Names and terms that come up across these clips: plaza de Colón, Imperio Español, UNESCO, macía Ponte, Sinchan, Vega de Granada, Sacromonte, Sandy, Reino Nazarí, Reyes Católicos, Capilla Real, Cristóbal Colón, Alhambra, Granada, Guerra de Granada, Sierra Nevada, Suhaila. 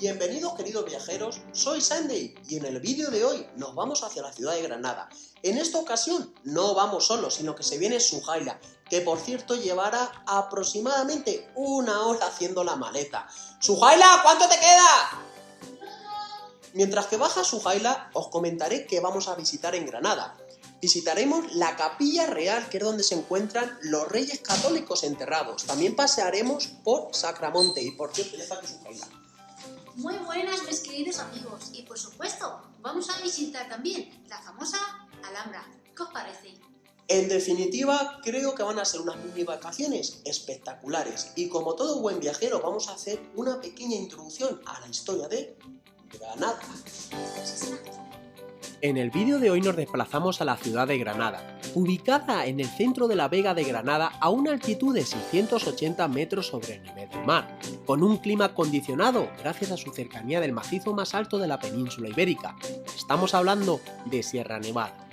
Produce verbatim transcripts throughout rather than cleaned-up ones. Bienvenidos queridos viajeros, soy Sandy y en el vídeo de hoy nos vamos hacia la ciudad de Granada. En esta ocasión no vamos solos, sino que se viene Suhaila, que por cierto llevará aproximadamente una hora haciendo la maleta. ¡Suhaila, ¿cuánto te queda? Mientras que baja Suhaila, os comentaré qué vamos a visitar en Granada. Visitaremos la Capilla Real, que es donde se encuentran los Reyes Católicos enterrados. También pasearemos por Sacromonte y por cierto, ya está aquí Suhaila. Muy buenas mis queridos amigos, y por supuesto, vamos a visitar también la famosa Alhambra. ¿Qué os parece? En definitiva, creo que van a ser unas mini vacaciones espectaculares y como todo buen viajero vamos a hacer una pequeña introducción a la historia de Granada. En el vídeo de hoy nos desplazamos a la ciudad de Granada, ubicada en el centro de la Vega de Granada a una altitud de seiscientos ochenta metros sobre el nivel del mar, con un clima acondicionado gracias a su cercanía del macizo más alto de la península ibérica. Estamos hablando de Sierra Nevada.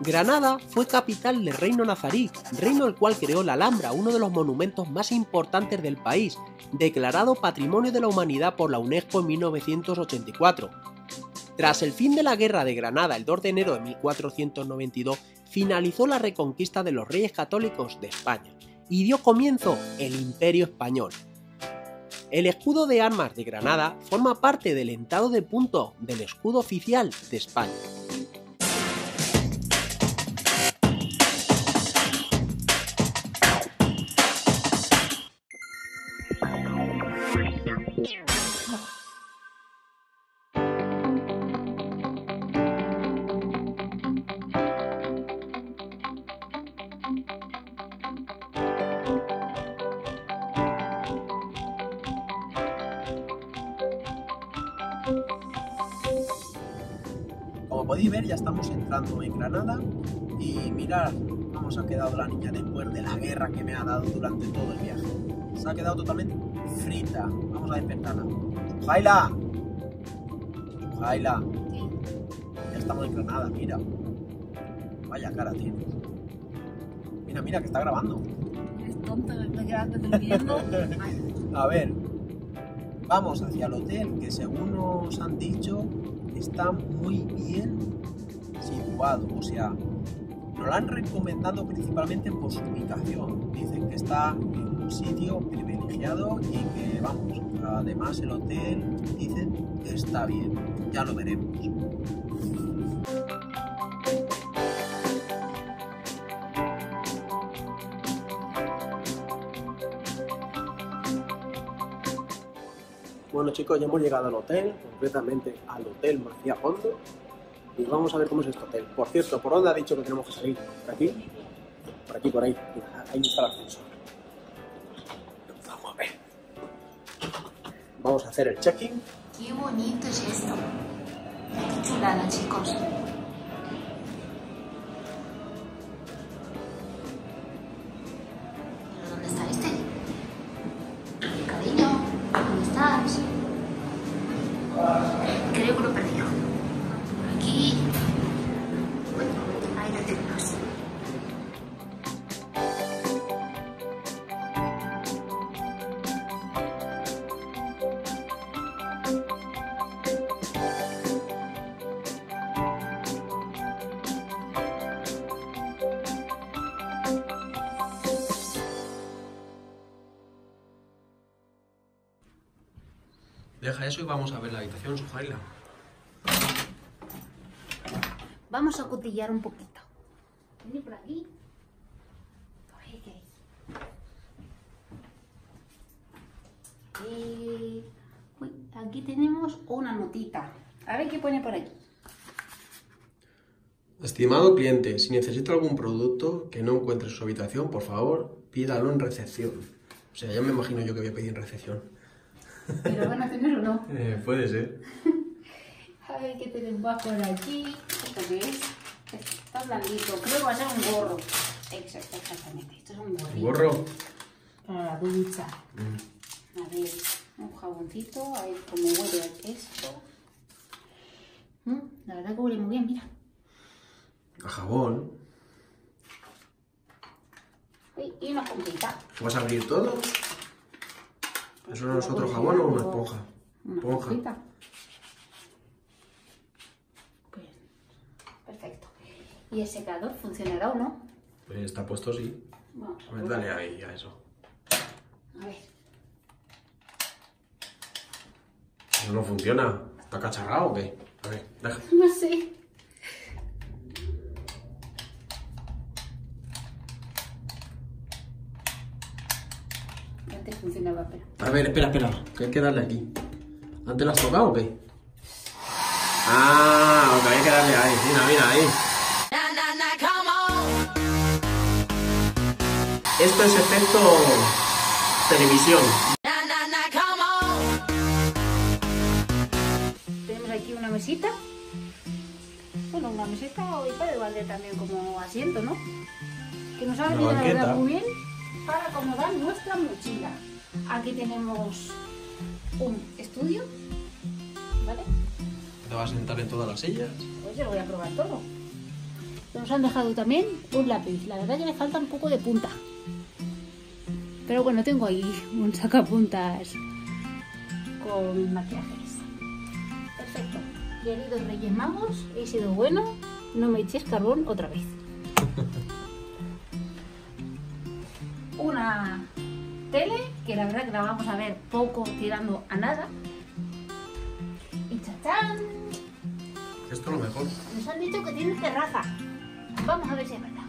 Granada fue capital del Reino Nazarí, reino el cual creó la Alhambra, uno de los monumentos más importantes del país, declarado Patrimonio de la Humanidad por la UNESCO en mil novecientos ochenta y cuatro. Tras el fin de la Guerra de Granada el dos de enero de mil cuatrocientos noventa y dos, finalizó la reconquista de los Reyes Católicos de España y dio comienzo el Imperio Español. El escudo de armas de Granada forma parte del entado de punto del escudo oficial de España. Como podéis ver, ya estamos entrando en Granada y mirad cómo se ha quedado la niña después de la guerra que me ha dado durante todo el viaje. Se ha quedado totalmente frita. Vamos a despertarla. ¡Suhaila! ¡Suhaila! Sí. Ya estamos en Granada, mira. Vaya cara tienes. Mira, mira, que está grabando. Eres tonto, me estoy quedando durmiendo. A ver, vamos hacia el hotel, que según nos han dicho está muy bien situado, o sea, nos lo han recomendado principalmente por su ubicación. Dicen que está en un sitio privilegiado y que vamos, además el hotel dicen que está bien, ya lo veremos. Bueno chicos, ya hemos llegado al hotel, concretamente al hotel Macía Ponte, y vamos a ver cómo es este hotel. Por cierto, ¿por dónde ha dicho que tenemos que salir? ¿Por aquí? Por aquí, por ahí. Mira, ahí está el ascensor. Vamos a ver. Vamos a hacer el check-in. ¡Qué bonito es esto! ¡Qué chulada, chicos! Deja eso y vamos a ver la habitación, Suhaila. Vamos a cotillar un poquito. Viene por aquí. Eh, aquí tenemos una notita. A ver qué pone por aquí. Estimado cliente, si necesita algún producto que no encuentre en su habitación, por favor, pídalo en recepción. O sea, ya me imagino yo que voy a pedir en recepción. ¿Pero van a tener o no? Eh, puede ser. A ver qué tenemos por aquí. ¿Esto qué es? Está blandito. Creo que va a ser un gorro. Exacto, exactamente. Esto es un gorro. ¿Un gorro? Para la ducha. Mm. A ver, un jaboncito. A ver cómo huele esto. Mm, la verdad que huele muy bien, mira. A jabón. Y una compita. ¿Vas a abrir todo? ¿Eso no es otro jabón o una esponja? Una esponja. Perfecto. ¿Y el secador funcionará o no? Pues está puesto, sí. Vamos a ver, dale ahí a eso. A ver. Eso no funciona. ¿Está cacharrado o qué? A ver, deja. No sé. Antes funcionaba, espera. A ver, espera, espera. Que hay que darle aquí. ¿Antes la has tocado o qué? Ah, lo que hay que darle ahí. Mira, mira, ahí. Esto es efecto televisión. Tenemos aquí una mesita. Bueno, una mesita hoy puede valer también como asiento, ¿no? Que nos ha venido la verdad muy bien para acomodar nuestra mochila. Aquí tenemos un estudio, ¿vale? ¿Te vas a sentar en todas las sillas? Pues yo lo voy a probar todo. Nos han dejado también un lápiz. La verdad ya le falta un poco de punta. Pero bueno, tengo ahí un sacapuntas con maquillajes. Perfecto. Queridos Reyes Magos, he sido bueno. No me echéis carbón otra vez. Una tele, que la verdad que la vamos a ver poco tirando a nada. Y chachán. Esto es lo mejor. Nos han dicho que tiene terraza. Vamos a ver si es verdad.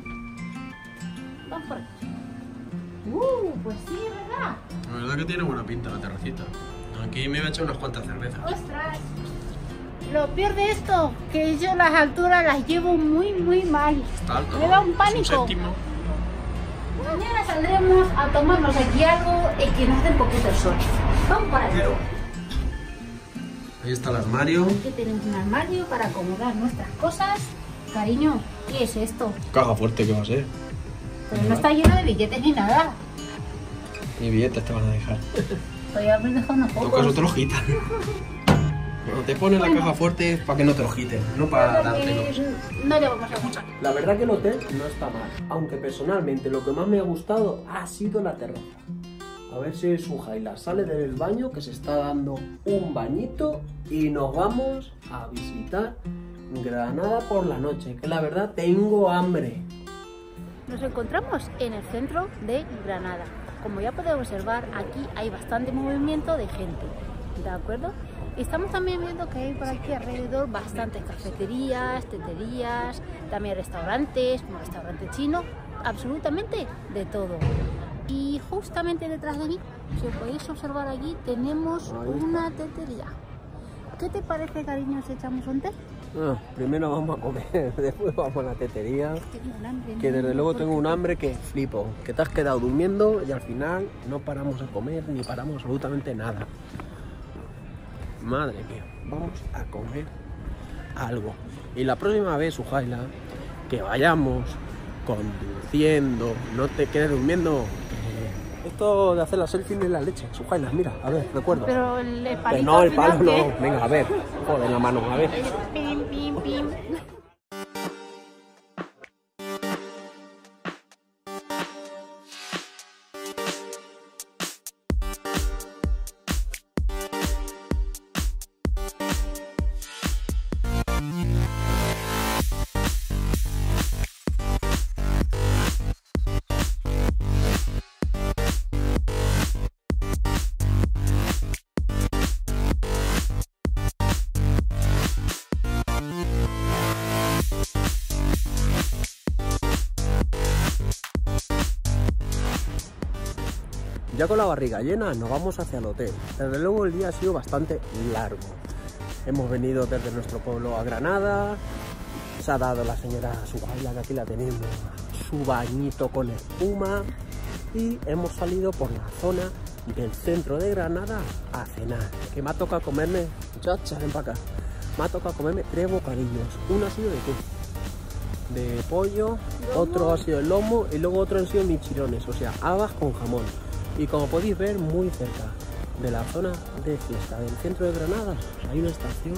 Vamos por aquí. Uh, pues sí, es verdad. La verdad que tiene buena pinta la terracita. Aquí me voy a echar unas cuantas cervezas. ¡Ostras! Lo peor de esto, que yo las alturas las llevo muy, muy mal. Está alto, me da un pánico. Mañana saldremos a tomarnos aquí algo y que nos den poquito el sol. Vamos para allá. Ahí está el armario. Aquí tenemos un armario para acomodar nuestras cosas. Cariño, ¿qué es esto? Caja fuerte, ¿qué va a ser? Pero no está lleno de billetes ni nada. Ni billetes te van a dejar. Voy a abrir dejado unos pocos. Tocas otra hojita. Cuando te ponen bueno. La caja fuerte es para que no te lo quiten, no para dártelo. No le vamos a escuchar. La verdad que el hotel no está mal. Aunque personalmente lo que más me ha gustado ha sido la terraza. A ver si Suhaila sale del baño, que se está dando un bañito, y nos vamos a visitar Granada por la noche, que la verdad tengo hambre. Nos encontramos en el centro de Granada. Como ya podéis observar, aquí hay bastante movimiento de gente, ¿de acuerdo? Estamos también viendo que hay por aquí alrededor bastantes cafeterías, teterías, también restaurantes, un restaurante chino, absolutamente de todo. Y justamente detrás de mí, si os podéis observar allí, tenemos una tetería. ¿Qué te parece, cariño, si echamos un té? Ah, primero vamos a comer, después vamos a la tetería. Tengo un hambre, que desde luego tengo un hambre que flipo. Que te has quedado durmiendo y al final no paramos a comer ni paramos absolutamente nada. Madre mía, vamos a comer algo. Y la próxima vez, Suhaila, que vayamos conduciendo, no te quedes durmiendo. Esto de hacer la selfie de la leche, Suhaila, mira, a ver, recuerdo. Pero el palito. Pero no, el palo no. ¿Qué? Venga, a ver, joder, la mano, a ver. Pim, pim, pim. Ya con la barriga llena nos vamos hacia el hotel. Desde luego el día ha sido bastante largo. Hemos venido desde nuestro pueblo a Granada. Se ha dado la señora Suhaila, que aquí la tenemos, su bañito con espuma. Y hemos salido por la zona del centro de Granada a cenar. Que me ha tocado comerme, muchachas, ven para acá. Me ha tocado comerme tres bocadillos. Uno ha sido de qué? De pollo, otro ha sido de lomo y luego otro han sido michirones, o sea, habas con jamón. Y como podéis ver, muy cerca de la zona de fiesta del centro de Granada hay una estación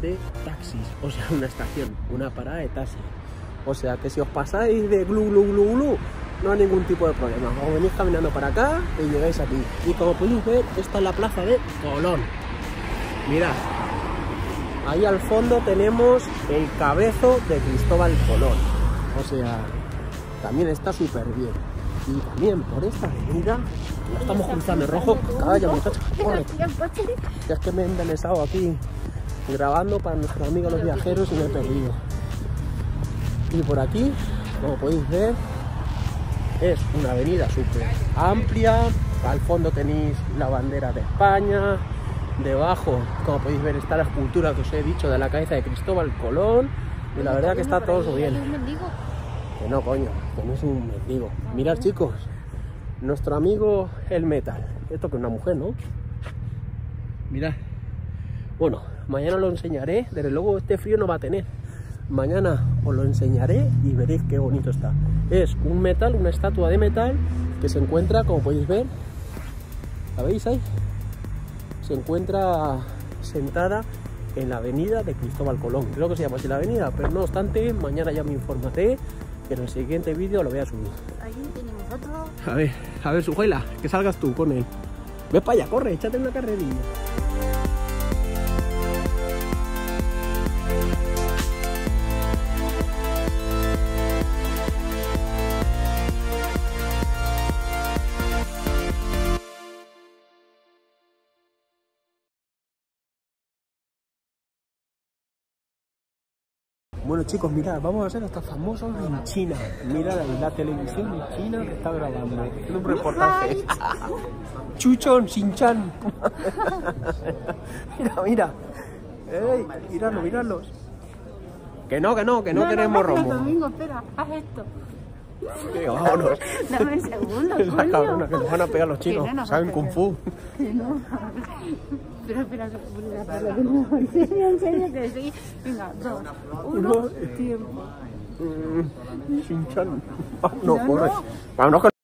de taxis, o sea, una estación, una parada de taxi. O sea que si os pasáis de glu glu glu glu no hay ningún tipo de problema. Os venís caminando para acá y llegáis aquí. Y como podéis ver, esta es la plaza de Colón. Mirad, ahí al fondo tenemos el cabezo de Cristóbal Colón. O sea, también está súper bien. Y también por esta avenida, la estamos cruzando en rojo. Calla, muchacha, corre. Ya es que me he envenenado aquí grabando para nuestros amigos los viajeros y me he perdido. Y por aquí, como podéis ver, es una avenida súper amplia. Al fondo tenéis la bandera de España. Debajo, como podéis ver, está la escultura que os he dicho de la cabeza de Cristóbal Colón. Y la verdad que está todo bien. Que no, coño, que no es un mendigo. Mirad, chicos, nuestro amigo el metal. Esto que es una mujer, ¿no? Mirad. Bueno, mañana lo enseñaré. Desde luego este frío no va a tener. Mañana os lo enseñaré y veréis qué bonito está. Es un metal, una estatua de metal que se encuentra, como podéis ver, ¿la veis ahí? Se encuentra sentada en la avenida de Cristóbal Colón. Creo que se llama así la avenida, pero no obstante, mañana ya me informaré, que en el siguiente vídeo lo voy a subir. Ahí tenemos otro. A ver, a ver, Suhaila, que salgas tú con él. Ves para allá, corre, échate una carrerilla. Bueno, chicos, mirad, vamos a ser hasta famosos en China. Mirad ahí, la televisión de China que está grabando. Es un reportaje. Chuchon, Sinchan. Mira, mira. Ey, miradlos, miradlos. Que no, que no, que no, no queremos no, no, romo. Domingo, espera, haz esto. Tío, vámonos. Dame un segundo, coño. Cabrona, que nos van a pegar los chinos. No saben Kung Fu. Que no. Espera, espera, espera. En serio, que sí. Venga, dos, uno, tiempo. Sin chan. No, corre. Vámonos con